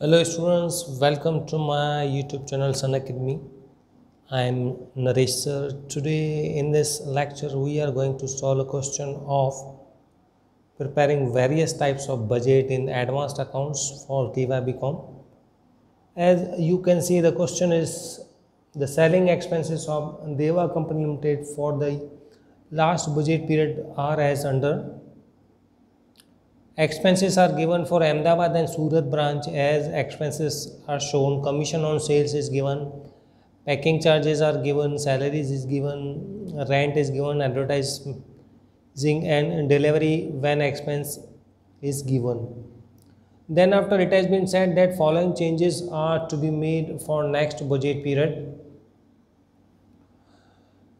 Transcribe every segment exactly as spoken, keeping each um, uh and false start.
Hello students, welcome to my YouTube channel Sun Academy. I am Naresh Sir. Today in this lecture we are going to solve a question of preparing various types of budget in advanced accounts for T Y B dot com. As you can see, the question is the selling expenses of Deva Company Limited for the last budget period are as under. Expenses are given for Ahmedabad and Surat branch as expenses are shown. Commission on sales is given, packing charges are given, salaries is given, rent is given, advertising and delivery van expense is given. Then after it has been said that following changes are to be made for next budget period.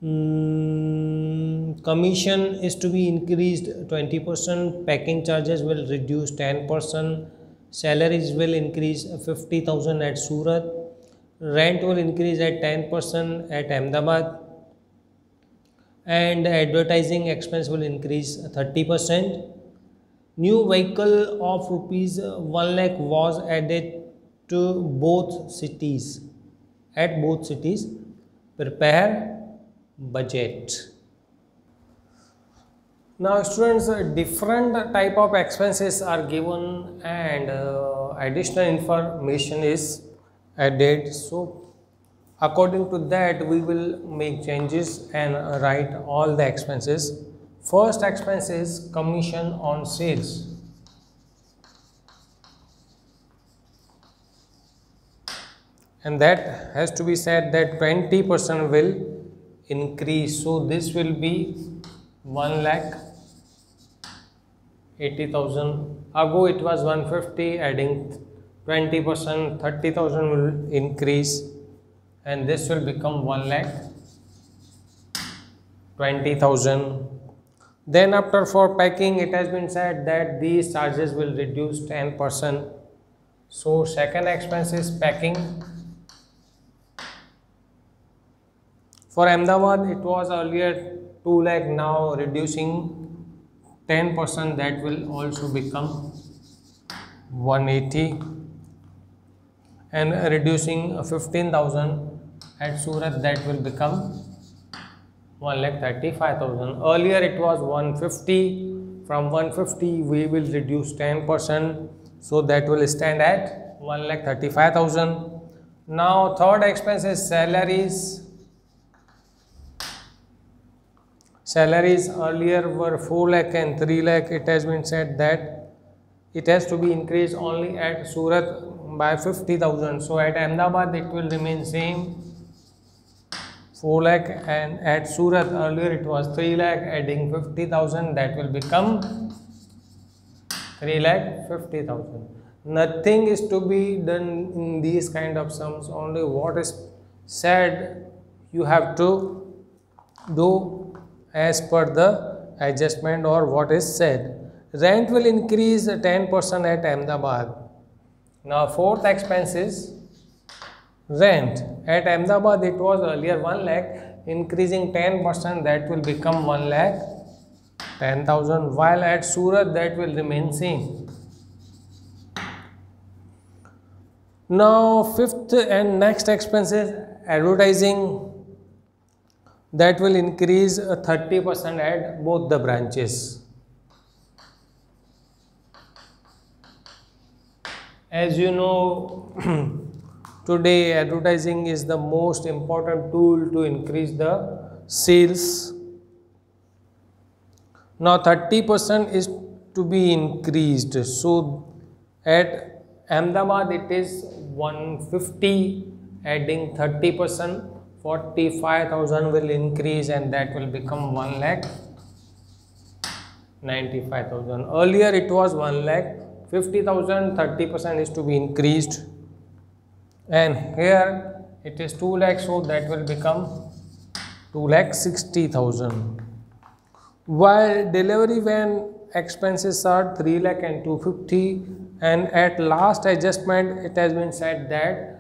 Mm, commission is to be increased twenty percent, packing charges will reduce ten percent, salaries will increase fifty thousand at Surat, rent will increase at ten percent at Ahmedabad, and advertising expense will increase thirty percent. New vehicle of rupees one lakh was added to both cities, at both cities. Prepare budget. Now students, different type of expenses are given and uh, additional information is added, so according to that we will make changes and write all the expenses. First expense is commission on sales. And that has to be said that twenty percent will increase, so this will be one lakh eighty thousand. Ago it was one fifty, adding twenty percent, thirty thousand will increase, and this will become one lakh twenty thousand. Then after for packing it has been said that these charges will reduce ten percent, so second expense is packing. For Ahmedabad it was earlier two lakh, now reducing ten percent, that will also become one eighty, and reducing fifteen thousand at Surat, that will become one lakh thirty-five thousand. Earlier it was one fifty, from one fifty we will reduce ten percent, so that will stand at one lakh thirty-five thousand. Now third expense is salaries. Salaries earlier were four lakh and three lakh. It has been said that it has to be increased only at Surat by fifty thousand. So at Ahmedabad it will remain same, four lakh, and at Surat earlier it was three lakh, adding fifty thousand, that will become three lakh fifty thousand. Nothing is to be done in these kind of sums, only what is said you have to do as per the adjustment or what is said. Rent will increase ten percent at Ahmedabad. Now fourth expense is rent. At Ahmedabad it was earlier one lakh, increasing ten percent, that will become one lakh ten thousand, while at Surat that will remain same. Now fifth and next expense is advertising. That will increase thirty percent at both the branches. As you know, today advertising is the most important tool to increase the sales. Now thirty percent is to be increased. So at Ahmedabad it is one fifty, adding thirty percent. forty-five thousand will increase, and that will become one lakh ninety-five thousand. Earlier it was one lakh fifty thousand, thirty percent is to be increased, and here it is two lakh, so that will become two lakh sixty thousand. While delivery van expenses are three lakh and two fifty, and at last adjustment it has been said that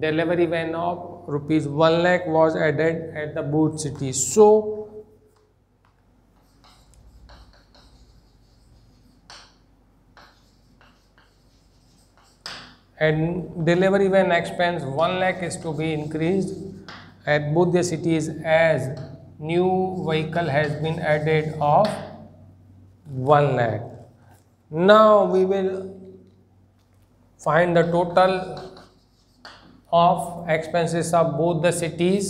delivery van of rupees one lakh was added at the both cities. So and delivery van expense one lakh is to be increased at both the cities as new vehicle has been added of one lakh. Now we will find the total of expenses of both the cities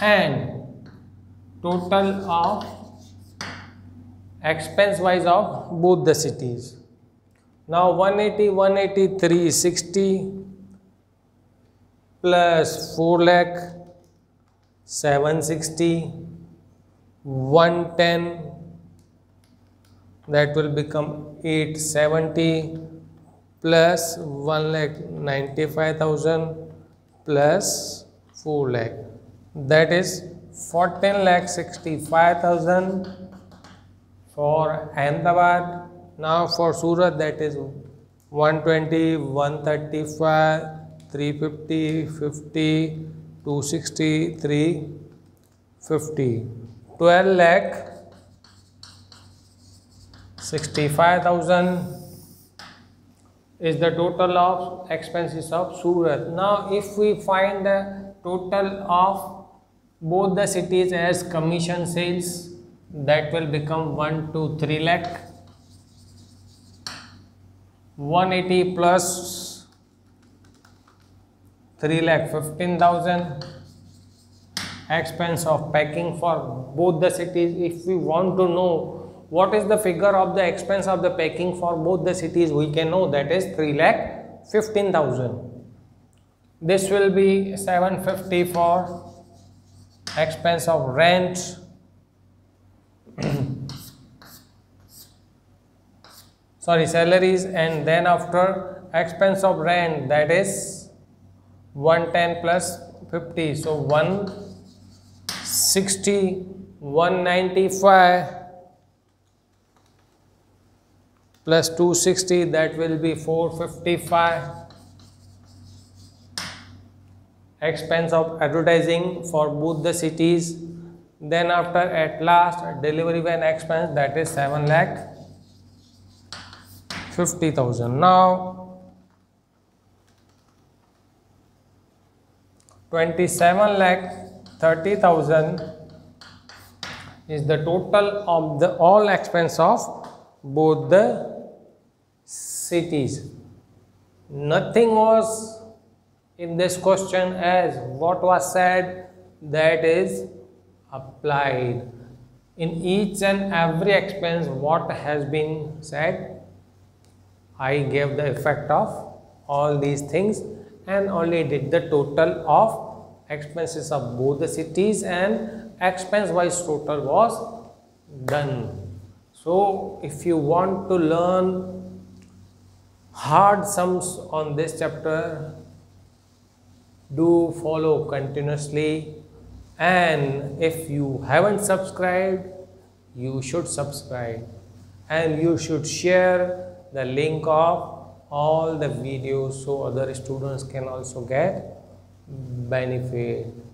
and total of expense wise of both the cities. Now one eighty, one eighty, three sixty plus four lakh, seven sixty, one ten, that will become eight seventy plus one lakh ninety-five thousand plus four lakh, that is fourteen lakh sixty-five thousand for Ahmedabad. Now for Surat, that is one twenty, one thirty-five, three fifty, fifty, two sixty, three fifty, twelve lakh sixty-five thousand is the total of expenses of Surat. Now if we find the total of both the cities as commission sales, that will become one to three lakh. one eighty plus three lakh fifteen thousand, expense of packing for both the cities. If we want to know what is the figure of the expense of the packing for both the cities, we can know that is three lakh fifteen thousand. This will be seven fifty for expense of rent, sorry salaries, and then after expense of rent, that is one ten plus fifty, so one sixty, one ninety-five plus two sixty, that will be four fifty-five. Expense of advertising for both the cities, then after at last delivery van expense, that is seven lakh fifty thousand. Now twenty-seven lakh thirty thousand is the total of the all expense of both the cities. Nothing was in this question as what was said, that is applied. In each and every expense what has been said, I gave the effect of all these things and only did the total of expenses of both the cities, and expense wise total was done. So if you want to learn hard sums on this chapter, do follow continuously, and if you haven't subscribed, you should subscribe and you should share the link of all the videos so other students can also get benefit.